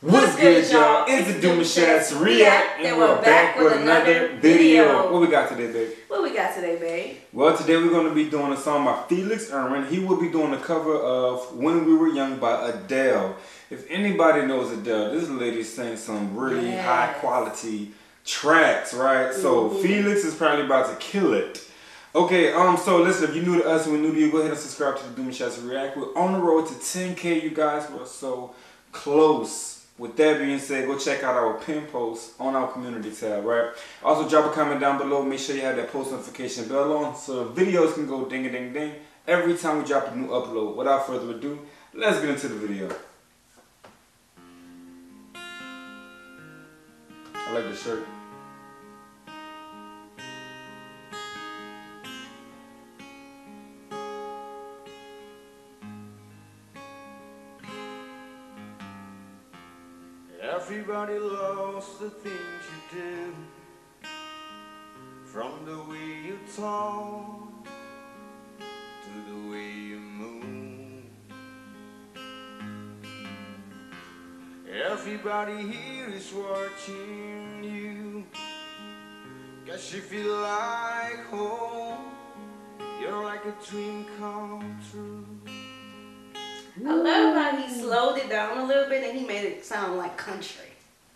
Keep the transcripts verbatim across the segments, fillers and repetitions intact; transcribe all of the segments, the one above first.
What's good, y'all? It's the Doom Shats React, and we're back with another video. What we got today, babe? What we got today, babe? Well, today we're going to be doing a song by Felix Irwan. He will be doing a cover of When We Were Young by Adele. If anybody knows Adele, this lady sings some really yes. high quality tracks, right? Mm-hmm. So Felix is probably about to kill it. Okay, um, so listen, if you're new to us and we're new to you, go ahead and subscribe to the Doom Shats React. We're on the road to ten K, you guys. We're so close. With that being said, go check out our pin posts on our community tab, right? Also, drop a comment down below. Make sure you have that post notification bell on so videos can go ding a ding ding every time we drop a new upload. Without further ado, let's get into the video. I like this shirt. Everybody loves the things you do, from the way you talk to the way you move. Everybody here is watching you, 'cause you feel like home. You're like a dream come true. I love how he slowed it down a little bit and he made it sound like country.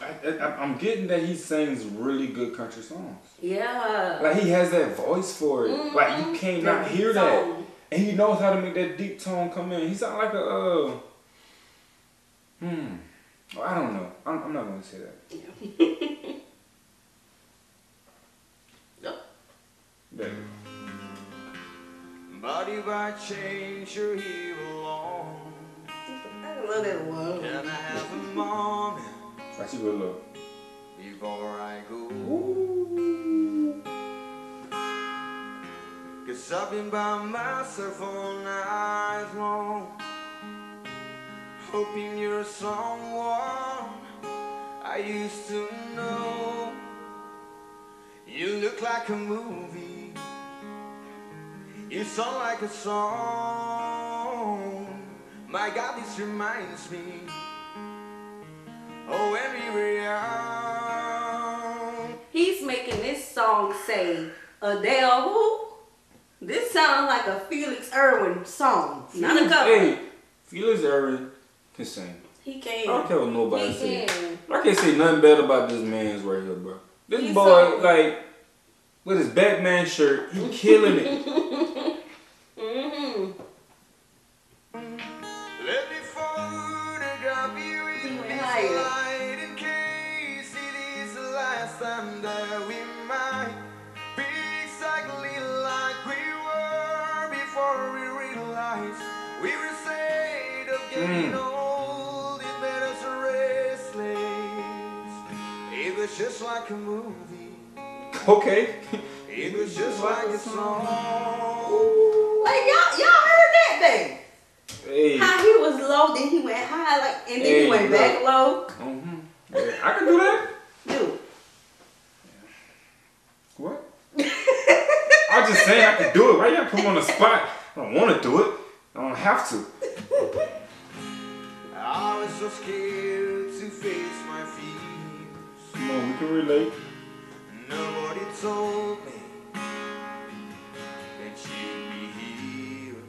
I, I, I'm getting that he sings really good country songs. Yeah. Like he has that voice for it. Mm-hmm. Like you can't not hear that. And he knows how to make that deep tone come in. He sounds like a, uh, hmm, well, I don't know. I'm, I'm not going to say that. Yeah. No. Baby. But if I change your heel along, I love that one. Can I have a moment? That's a good look. Before I go. Ooh. 'Cause I've been by myself all night long, hoping you're someone I used to know. You look like a movie, you sound like a song. My God, this reminds me, oh, when we were young. He's making this song say Adele who? This sounds like a Felix Irwan song, Felix, not a cover. Hey, Felix Irwan can sing. He can. I don't care what nobody says. I can't say nothing bad about this man's right here, bro. This He's boy, so like, with his Batman shirt, he killing it. And that we might be exactly like we were before we realized we were saved of getting mm. old. It made us restless. It was just like a movie. Okay. It was just like a song. Like y'all, y'all heard that thing? Hey. How he was low, then he went high, like, and then hey, he went bro. back low. Mm-hmm. Yeah, I can do that. What? I just saying I could do it. Why you gotta put me on the spot? I don't want to do it. I don't have to. I was so scared to face my fears. Come on, we can relate. Nobody told me that you'd be here.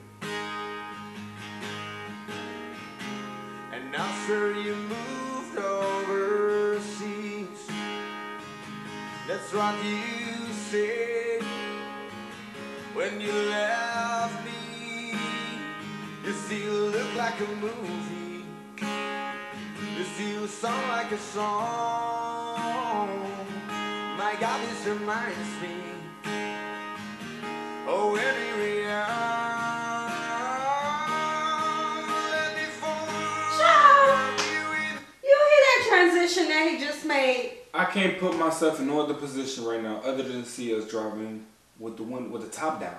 And after you moved overseas, that's what you when you left me. You still look like a movie, you still sound like a song. My God, this reminds me, oh, when we were young. You hear that transition that he just made? I can't put myself in no other position right now other than see us driving with the wind, with the top down.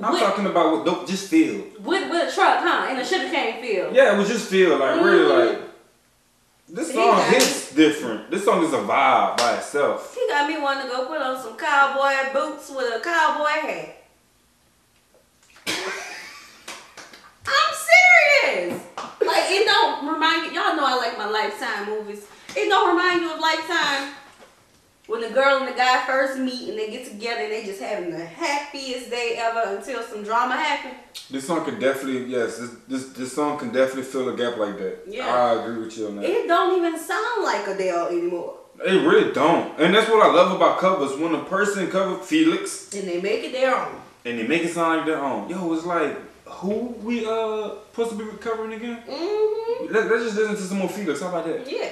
I'm with, talking about with, just field. With, with a truck, huh? In a sugarcane field. Yeah, it was just field. Like, mm-hmm. really, like, this song hits different. This song is a vibe by itself. He got me wanting to go put on some cowboy boots with a cowboy hat. I'm serious. Like, it don't. don't remind you. Y'all know I like my Lifetime movies. It don't remind you of Lifetime. When the girl and the guy first meet and they get together and they just having the happiest day ever until some drama happens. This song can definitely, yes, this this, this song can definitely fill a gap like that. Yeah. I agree with you on that. It don't even sound like Adele anymore. They really don't. And that's what I love about covers. When a person covers Felix. And they make it their own. And they make it sound like their own. Yo, it's like, who we uh supposed to be recovering again? Mm-hmm. Let, let's just listen to some more Felix. How about that? Yeah.